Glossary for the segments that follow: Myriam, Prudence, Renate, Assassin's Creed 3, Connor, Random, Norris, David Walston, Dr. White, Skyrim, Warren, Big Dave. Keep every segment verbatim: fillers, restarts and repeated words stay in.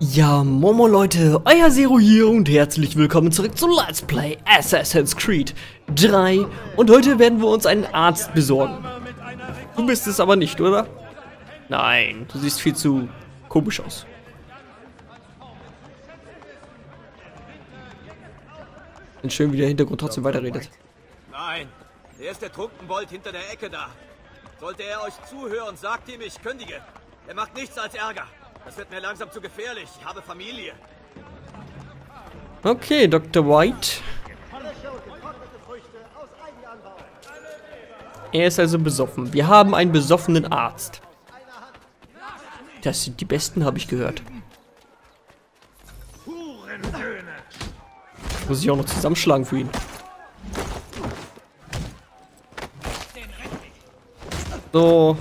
Ja, Momo Leute, euer Zero hier und herzlich willkommen zurück zu Let's Play Assassin's Creed drei. Und heute werden wir uns einen Arzt besorgen. Du bist es aber nicht, oder? Nein, du siehst viel zu komisch aus. Und schön, wie der Hintergrund trotzdem weiterredet. Nein, der ist der Trunkenbold hinter der Ecke da. Sollte er euch zuhören, sagt ihm, ich kündige. Er macht nichts als Ärger. Das wird mir langsam zu gefährlich. Ich habe Familie. Okay, Doktor White. Er ist also besoffen. Wir haben einen besoffenen Arzt. Das sind die Besten, habe ich gehört. Muss ich auch noch zusammenschlagen für ihn. So.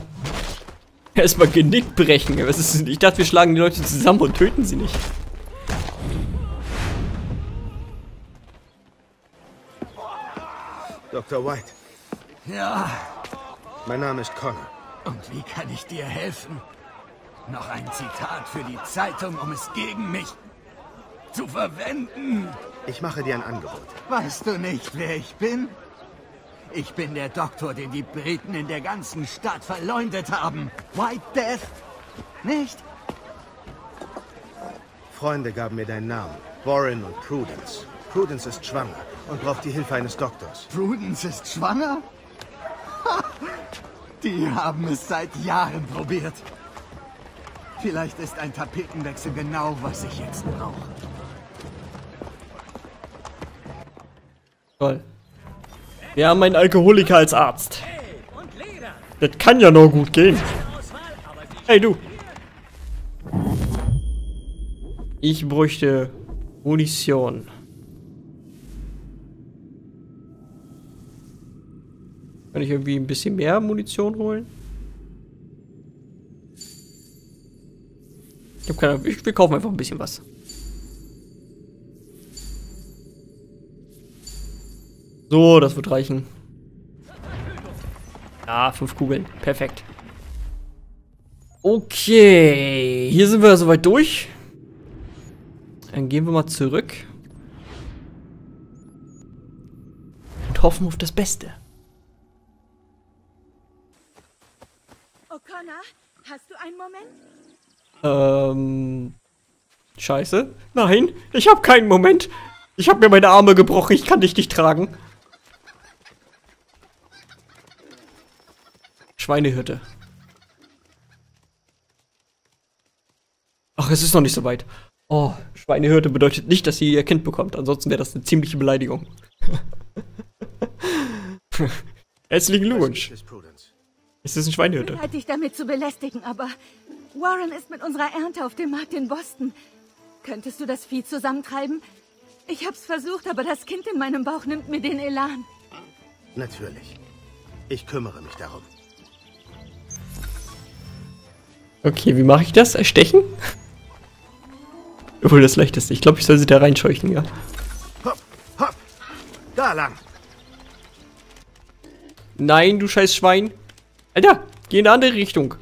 Erstmal Genick brechen. Was ist, ich dachte, wir schlagen die Leute zusammen und töten sie nicht. Doktor White. Ja. Mein Name ist Connor. Und wie kann ich dir helfen? Noch ein Zitat für die Zeitung, um es gegen mich zu verwenden. Ich mache dir ein Angebot. Weißt du nicht, wer ich bin? Ich bin der Doktor, den die Briten in der ganzen Stadt verleumdet haben. White Death? Nicht? Freunde gaben mir deinen Namen. Warren und Prudence. Prudence ist schwanger und braucht die Hilfe eines Doktors. Prudence ist schwanger? Die haben es seit Jahren probiert. Vielleicht ist ein Tapetenwechsel genau, was ich jetzt brauche. Toll. Wir haben einen Alkoholiker als Arzt. Das kann ja nur gut gehen. Hey du. Ich bräuchte Munition. Kann ich irgendwie ein bisschen mehr Munition holen? Ich hab keine Ahnung. Wir kaufen einfach ein bisschen was. So, das wird reichen. Ja, fünf Kugeln. Perfekt. Okay. Hier sind wir soweit durch. Dann gehen wir mal zurück. Und hoffen auf das Beste. O'Connor, hast du einen Moment? Ähm. Scheiße. Nein, ich habe keinen Moment. Ich habe mir meine Arme gebrochen. Ich kann dich nicht tragen. Schweinehütte. Ach, es ist noch nicht so weit. Oh, Schweinehütte bedeutet nicht, dass sie ihr Kind bekommt. Ansonsten wäre das eine ziemliche Beleidigung. Herzlichen Glückwunsch. Es ist eine Schweinehütte. Ich bin bereit, dich damit zu belästigen, aber Warren ist mit unserer Ernte auf dem Markt in Boston. Könntest du das Vieh zusammentreiben? Ich hab's versucht, aber das Kind in meinem Bauch nimmt mir den Elan. Natürlich. Ich kümmere mich darum. Okay, wie mache ich das? Erstechen? Obwohl das leichteste. Ich glaube, ich soll sie da reinscheuchen, ja. Hopp, hopp. Da lang. Nein, du scheiß Schwein. Alter, geh in eine andere Richtung.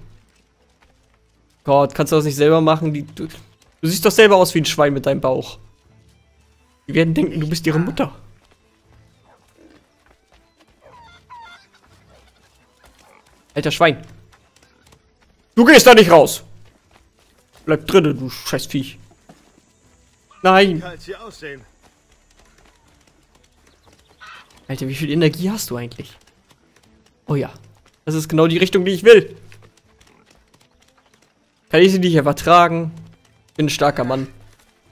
Gott, kannst du das nicht selber machen? Die, du, du siehst doch selber aus wie ein Schwein mit deinem Bauch. Die werden denken, du bist ihre Mutter. Alter Schwein. Du gehst da nicht raus! Bleib drinnen, du Scheißviech. Nein! Alter, wie viel Energie hast du eigentlich? Oh ja. Das ist genau die Richtung, die ich will. Kann ich sie nicht einfach tragen? Bin ein starker Mann.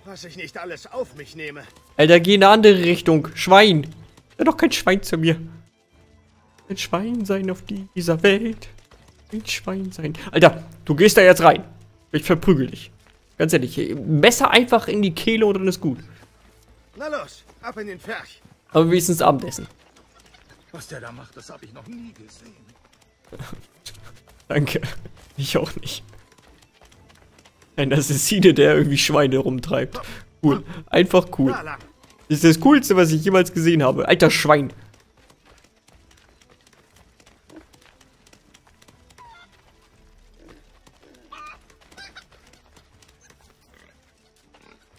Was ich nicht alles auf mich nehme. Alter, geh in eine andere Richtung. Schwein! Ja, doch kein Schwein zu mir. Ein Schwein sein auf dieser Welt. Schwein sein. Alter, du gehst da jetzt rein. Ich verprügel dich. Ganz ehrlich, Messer einfach in die Kehle und dann ist gut. Na los, ab in den Ferch. Aber wenigstens Abendessen. Was der da macht, das habe ich noch nie gesehen. Danke. Ich auch nicht. Ein Assassine, der irgendwie Schweine rumtreibt. Cool. Einfach cool. Das ist das Coolste, was ich jemals gesehen habe. Alter Schwein.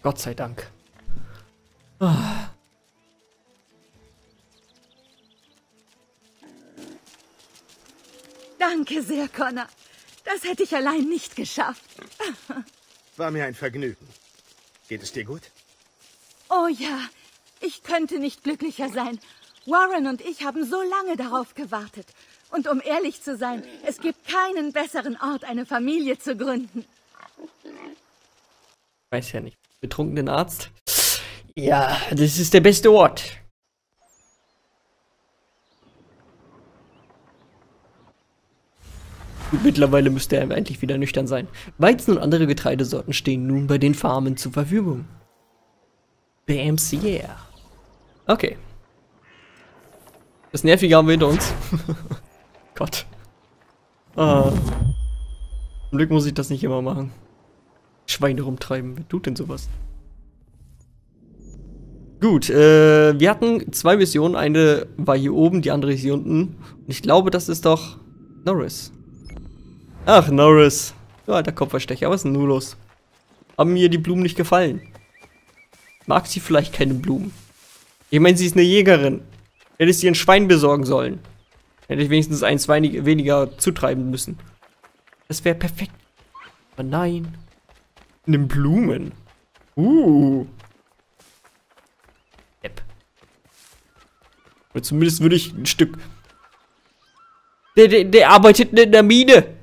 Gott sei Dank. Ah. Danke sehr, Connor. Das hätte ich allein nicht geschafft. War mir ein Vergnügen. Geht es dir gut? Oh ja, ich könnte nicht glücklicher sein. Warren und ich haben so lange darauf gewartet. Und um ehrlich zu sein, es gibt keinen besseren Ort, eine Familie zu gründen. Weiß ja nicht. Betrunkenen Arzt? Ja, das ist der beste Ort. Mittlerweile müsste er endlich wieder nüchtern sein. Weizen und andere Getreidesorten stehen nun bei den Farmen zur Verfügung. Bams, yeah. Okay. Das Nervige haben wir hinter uns. Gott. Ah. Zum Glück muss ich das nicht immer machen. Schweine rumtreiben. Wer tut denn sowas? Gut, äh, wir hatten zwei Missionen. Eine war hier oben, die andere ist hier unten. Und ich glaube, das ist doch Norris. Ach, Norris. Du alter Kopfverstecher, was ist denn nun los? Haben mir die Blumen nicht gefallen? Mag sie vielleicht keine Blumen? Ich meine, sie ist eine Jägerin. Hätte ich sie ein Schwein besorgen sollen. Hätte ich wenigstens ein Schwein weniger zutreiben müssen. Das wäre perfekt. Aber nein. Eine Blumen. Uh. Epp. Oder zumindest würde ich ein Stück... Der, der, der arbeitet in der Mine.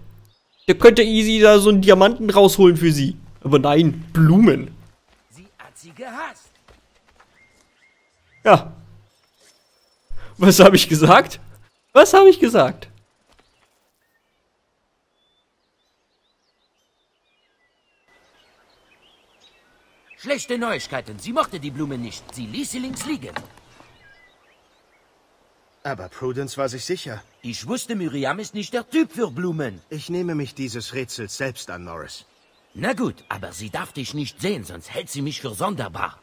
Der könnte easy da so einen Diamanten rausholen für sie. Aber nein, Blumen. Sie hat sie gehasst. Ja. Was habe ich gesagt? Was habe ich gesagt? Schlechte Neuigkeiten. Sie mochte die Blume nicht. Sie ließ sie links liegen. Aber Prudence war sich sicher. Ich wusste, Myriam ist nicht der Typ für Blumen. Ich nehme mich dieses Rätsels selbst an, Norris. Na gut, aber sie darf dich nicht sehen, sonst hält sie mich für sonderbar.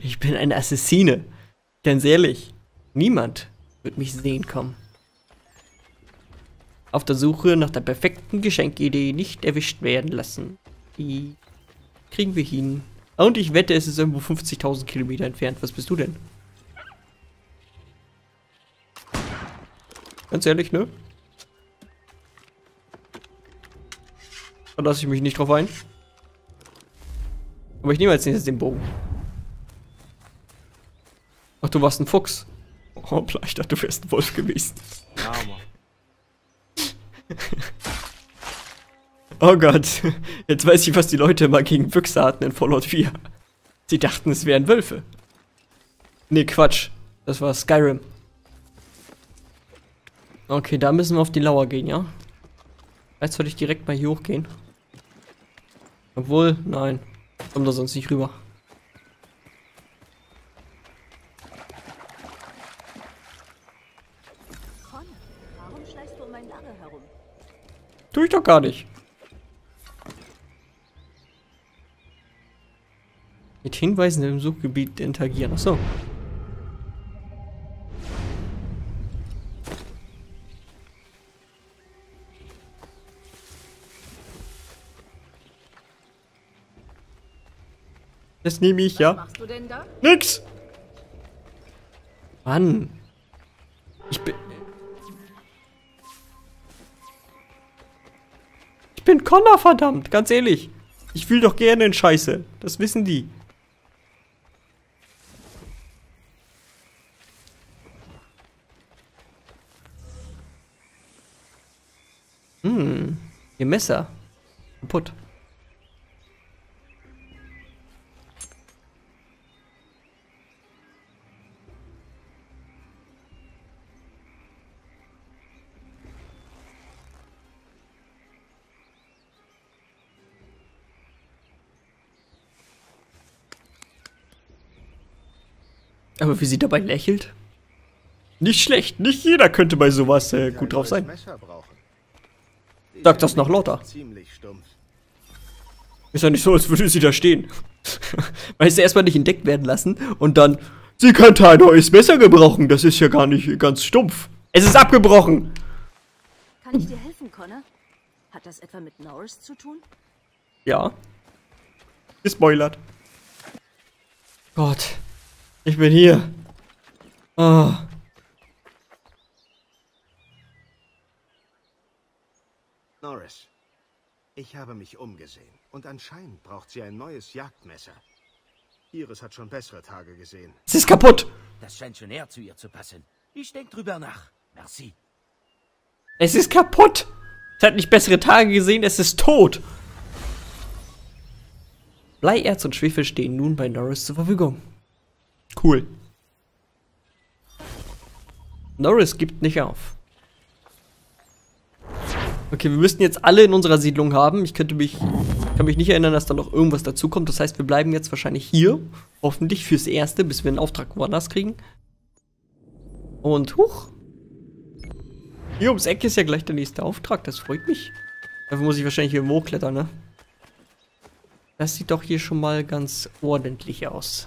Ich bin eine Assassine. Ganz ehrlich, niemand wird mich sehen kommen. Auf der Suche nach der perfekten Geschenkidee nicht erwischt werden lassen. Die kriegen wir hin. Und ich wette, es ist irgendwo fünfzigtausend Kilometer entfernt. Was bist du denn? Ganz ehrlich, ne? Da lasse ich mich nicht drauf ein. Aber ich nehme als nächstes den Bogen. Ach, du warst ein Fuchs. Oh, ich dachte, du wärst ein Wolf gewesen. Ja, oh Gott. Jetzt weiß ich, was die Leute mal gegen Füchse hatten in Fallout vier. Sie dachten, es wären Wölfe. Nee, Quatsch. Das war Skyrim. Okay, da müssen wir auf die Lauer gehen, ja? Jetzt würde ich direkt mal hier hochgehen. Obwohl, nein. Kommt da sonst nicht rüber. Connor, warum schleichst du um mein Lager herum? Tu ich doch gar nicht. Mit Hinweisen im Suchgebiet interagieren. Achso. Das nehme ich, ja. Was machst du denn da? Nix! Mann. Ich bin... Ich bin Connor, verdammt. Ganz ehrlich. Ich will doch gerne in Scheiße. Das wissen die. Hm. Ihr Messer. Kaputt. Aber wie sie dabei lächelt? Nicht schlecht, nicht jeder könnte bei sowas äh, gut drauf sein. Sag das noch lauter. Ist ja nicht so, als würde sie da stehen. Weißt du, erstmal nicht entdeckt werden lassen und dann... Sie könnte ein neues Messer gebrauchen, das ist ja gar nicht ganz stumpf. Es ist abgebrochen! Kann ich dir helfen, Connor? Hat das etwa mit Norris zu tun? Ja. Gespoilert. Gott. Ich bin hier. Oh. Norris, ich habe mich umgesehen und anscheinend braucht sie ein neues Jagdmesser. Iris hat schon bessere Tage gesehen. Es ist kaputt. Das scheint schon eher zu ihr zu passen. Ich denke drüber nach. Merci. Es ist kaputt. Es hat nicht bessere Tage gesehen, es ist tot. Bleierz und Schwefel stehen nun bei Norris zur Verfügung. Cool. Norris gibt nicht auf. Okay, wir müssten jetzt alle in unserer Siedlung haben. Ich könnte mich, kann mich nicht erinnern, dass da noch irgendwas dazukommt. Das heißt, wir bleiben jetzt wahrscheinlich hier. Hoffentlich fürs Erste, bis wir einen Auftrag woanders kriegen. Und huch. Hier ums Eck ist ja gleich der nächste Auftrag. Das freut mich. Dafür muss ich wahrscheinlich hier hochklettern, ne? Das sieht doch hier schon mal ganz ordentlich aus.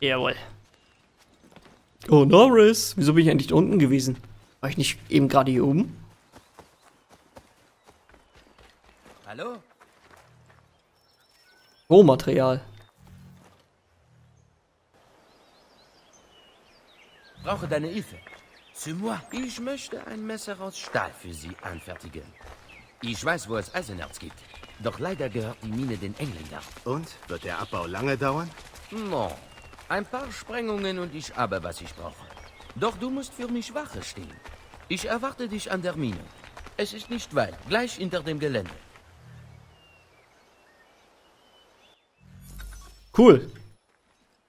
Jawohl. Oh, Norris. Wieso bin ich eigentlich da unten gewesen? War ich nicht eben gerade hier oben? Hallo? Rohmaterial. Ich brauche deine Hilfe. C'est moi. Ich möchte ein Messer aus Stahl für Sie anfertigen. Ich weiß, wo es Eisenerz gibt. Doch leider gehört die Mine den Engländern. Und? Wird der Abbau lange dauern? No. Ein paar Sprengungen und ich habe, was ich brauche. Doch du musst für mich Wache stehen. Ich erwarte dich an der Mine. Es ist nicht weit, gleich hinter dem Gelände. Cool.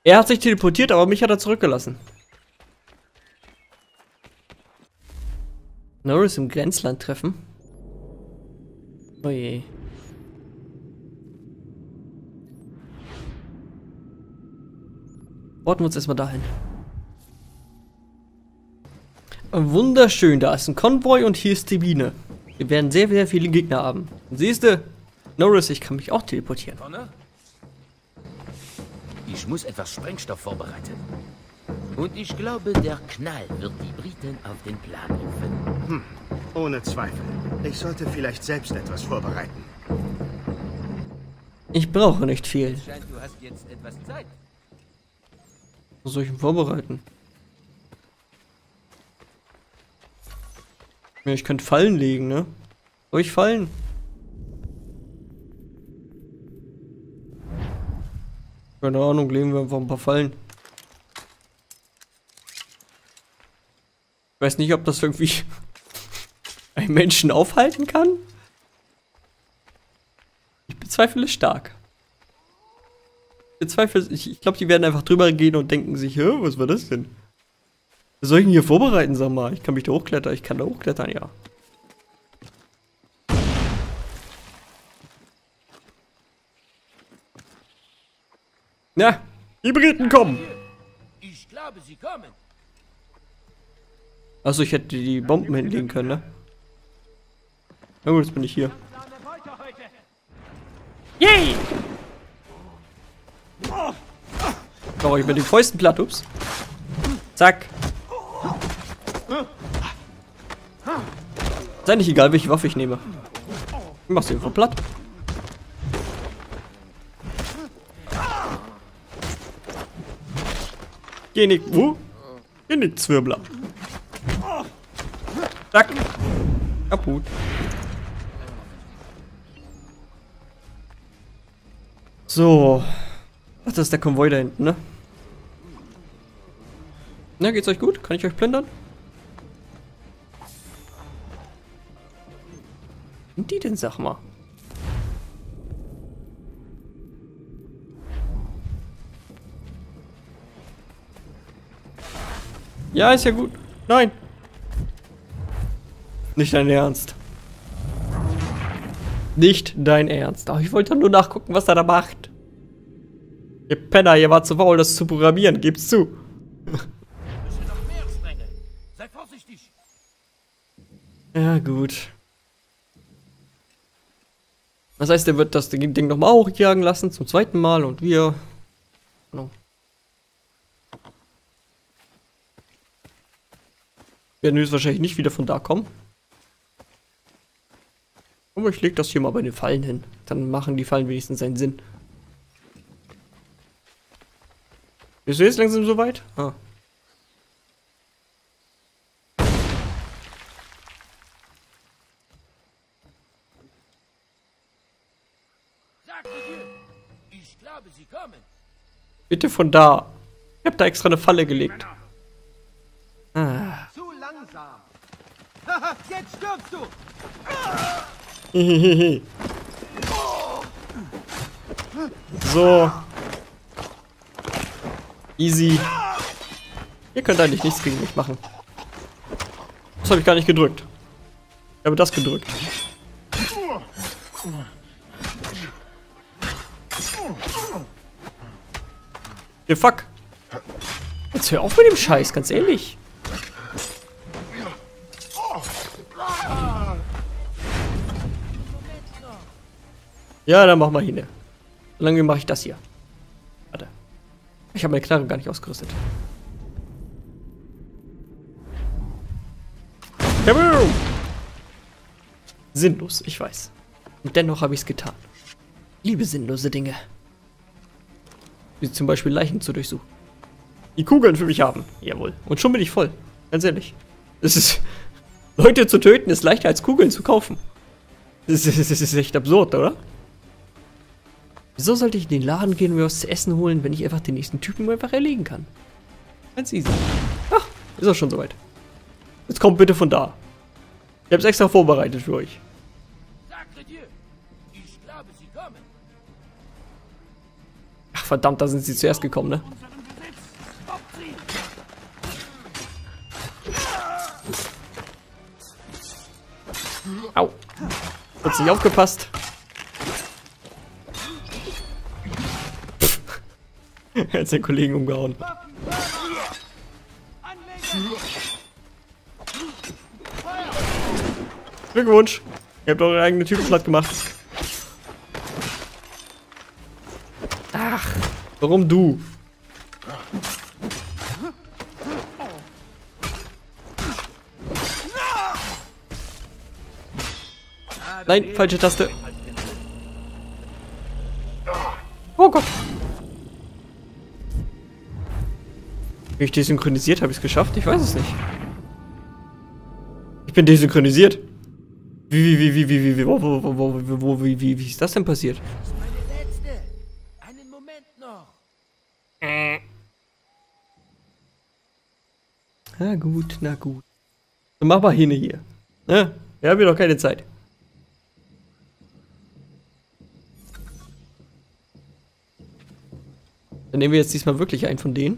Er hat sich teleportiert, aber mich hat er zurückgelassen. Norris im Grenzland treffen. Oh je. Orten wir uns erstmal dahin. Wunderschön, da ist ein Konvoi und hier ist die Biene. Wir werden sehr, sehr viele Gegner haben. Siehst du, Norris, ich kann mich auch teleportieren. Connor? Ich muss etwas Sprengstoff vorbereiten. Und ich glaube, der Knall wird die Briten auf den Plan rufen. Hm, ohne Zweifel. Ich sollte vielleicht selbst etwas vorbereiten. Ich brauche nicht viel. Es scheint, du hast jetzt etwas Zeit. Was soll ich denn vorbereiten? Ich könnte Fallen legen, ne? Soll ich Fallen? Keine Ahnung, legen wir einfach ein paar Fallen. Ich weiß nicht, ob das irgendwie einen Menschen aufhalten kann. Ich bezweifle es stark. Ich bezweifle es. Ich, ich glaube, die werden einfach drüber gehen und denken sich, hä, was war das denn? Was soll ich denn hier vorbereiten, sag mal? Ich kann mich da hochklettern, ich kann da hochklettern, ja. Na, die Briten kommen! Ich glaube, sie kommen! Achso, ich hätte die Bomben hinlegen können, ne? Na gut, jetzt bin ich hier. Yay! Oh, ich bin den Fäusten platt, ups. Zack. Ist eigentlich egal, welche Waffe ich nehme. Ich mach sie einfach platt. Geh nicht, wo? Geh nicht, Zwirbler. Zack. Kaputt. So. Ach, das ist der Konvoi da hinten, ne? Na, geht's euch gut? Kann ich euch plündern? Und die denn, sag mal? Ja, ist ja gut. Nein! Nicht dein Ernst. Nicht dein Ernst. Ach, ich wollte nur nachgucken, was er da macht. Ihr Penner, ihr wart zu faul, das zu programmieren. Gebt's zu. Ja, gut. Das heißt, er wird das Ding nochmal hochjagen lassen, zum zweiten Mal, und wir... No. Wir werden höchstwahrscheinlich nicht wieder von da kommen. Aber ich lege das hier mal bei den Fallen hin. Dann machen die Fallen wenigstens einen Sinn. Bist du jetzt langsam so weit? Ah. Bitte von da. Ich hab da extra eine Falle gelegt. Ah. Zu langsam. Jetzt stirbst du. So. Easy. Ihr könnt eigentlich nichts gegen mich machen. Das habe ich gar nicht gedrückt. Ich habe das gedrückt. Hey, fuck. Jetzt hör auf mit dem Scheiß, ganz ehrlich. Ja, dann mach mal hin. So lange mache ich das hier. Warte. Ich habe meine Knarre gar nicht ausgerüstet. Sinnlos, ich weiß. Und dennoch habe ich es getan. Liebe sinnlose Dinge. Wie zum Beispiel Leichen zu durchsuchen. Die Kugeln für mich haben. Jawohl. Und schon bin ich voll. Ganz ehrlich. Es ist. Leute zu töten ist leichter als Kugeln zu kaufen. Das ist, das ist echt absurd, oder? Wieso sollte ich in den Laden gehen und mir was zu essen holen, wenn ich einfach den nächsten Typen einfach erlegen kann? Ganz easy. Ach, ist auch schon soweit. Jetzt kommt bitte von da. Ich hab's extra vorbereitet für euch. Ach verdammt, da sind sie zuerst gekommen, ne? Au. Hat's nicht aufgepasst. Er hat den Kollegen umgehauen. Glückwunsch. Ihr habt eure eigene Typen platt gemacht. Ach, warum du? Nein, falsche Taste. Oh Gott. Bin ich desynchronisiert? Habe ich es geschafft? Ich weiß es nicht. Ich bin desynchronisiert. Wie, wie, wie, wie, wie, wie, wie, wo, wo, wo, wo, wo, wie, wie, wie ist das denn passiert? Das ist meine letzte. Einen Moment noch. Äh. Na gut, na gut. Dann mach mal hin hier. Ne? Wir haben ja noch keine Zeit. Dann nehmen wir jetzt diesmal wirklich einen von denen.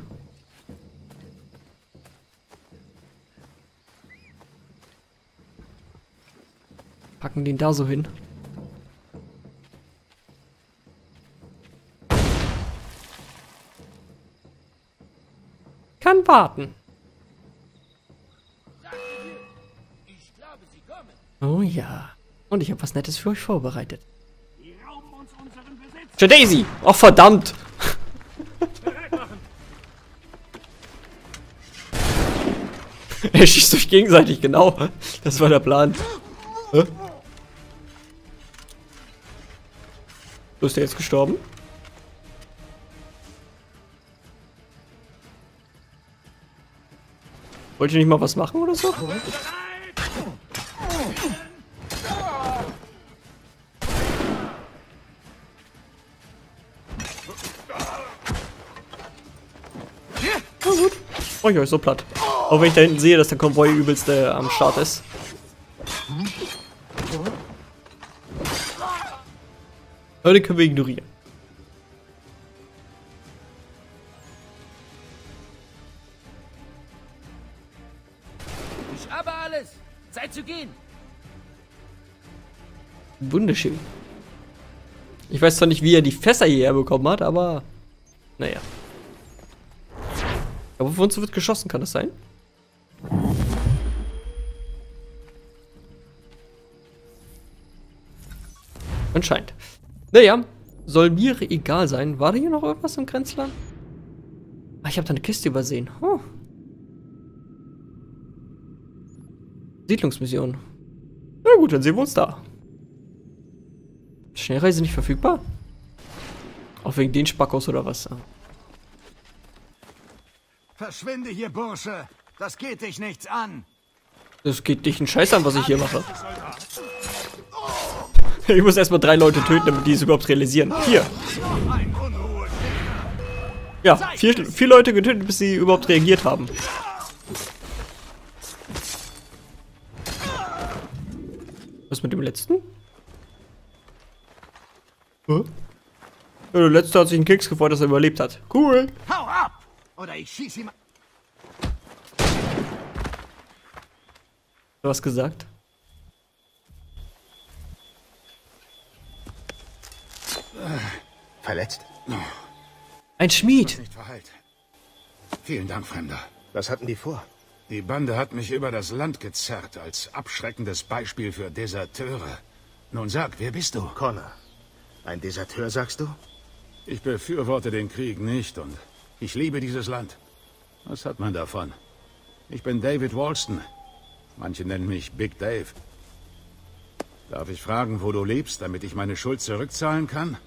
Packen den da so hin. Kann warten. Oh ja. Und ich habe was Nettes für euch vorbereitet. Daisy! Oh verdammt! Er schießt euch gegenseitig, genau. Das war der Plan. Hä? So ist der jetzt gestorben. Wollt ihr nicht mal was machen oder so? Na gut. Oh, ich euch so platt. Auch wenn ich da hinten sehe, dass der Konvoi übelst äh, am Start ist. Aber den können wir ignorieren. Ich habe alles. Zeit zu gehen. Wunderschön. Ich weiß zwar nicht, wie er die Fässer hierher bekommen hat, aber naja. Aber von uns wird geschossen, kann das sein? Anscheinend. Naja, soll mir egal sein. War da hier noch irgendwas im Grenzland? Ah, ich habe da eine Kiste übersehen. Oh. Siedlungsmission. Na gut, dann sehen wir uns da. Schnellreise nicht verfügbar? Auch wegen den Spackos oder was? Ah. Verschwinde hier, Bursche! Das geht dich nichts an! Das geht dich einen Scheiß an, was ich hier mache. Ich muss erstmal drei Leute töten, damit die es überhaupt realisieren. Hier! Ja, vier, vier Leute getötet, bis sie überhaupt reagiert haben. Was mit dem letzten? Huh? Ja, der letzte hat sich einen Keks gefreut, dass er überlebt hat. Cool! Hau ab! Oder ich schieß ihm. Du hast gesagt? Verletzt? Ein Schmied! Nicht verheilt. Vielen Dank, Fremder. Was hatten die vor? Die Bande hat mich über das Land gezerrt, als abschreckendes Beispiel für Deserteure. Nun sag, wer bist du? Connor. Ein Deserteur, sagst du? Ich befürworte den Krieg nicht und ich liebe dieses Land. Was hat man davon? Ich bin David Walston. Manche nennen mich Big Dave. Darf ich fragen, wo du lebst, damit ich meine Schuld zurückzahlen kann?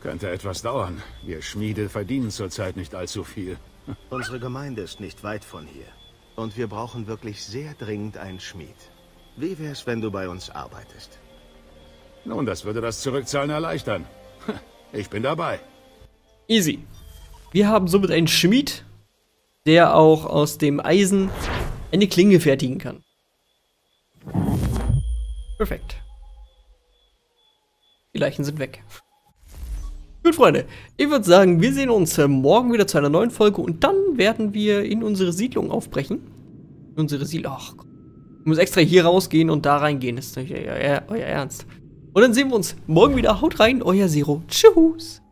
Könnte etwas dauern. Wir Schmiede verdienen zurzeit nicht allzu viel. Unsere Gemeinde ist nicht weit von hier. Und wir brauchen wirklich sehr dringend einen Schmied. Wie wär's, wenn du bei uns arbeitest? Nun, das würde das Zurückzahlen erleichtern. Ich bin dabei. Easy. Wir haben somit einen Schmied, der auch aus dem Eisen eine Klinge fertigen kann. Perfekt. Die Leichen sind weg. Gut, Freunde, ich würde sagen, wir sehen uns morgen wieder zu einer neuen Folge und dann werden wir in unsere Siedlung aufbrechen. In unsere Siedlung. Ach, ich muss extra hier rausgehen und da reingehen. Das ist nicht euer, euer Ernst. Und dann sehen wir uns morgen wieder. Haut rein, euer Zero. Tschüss.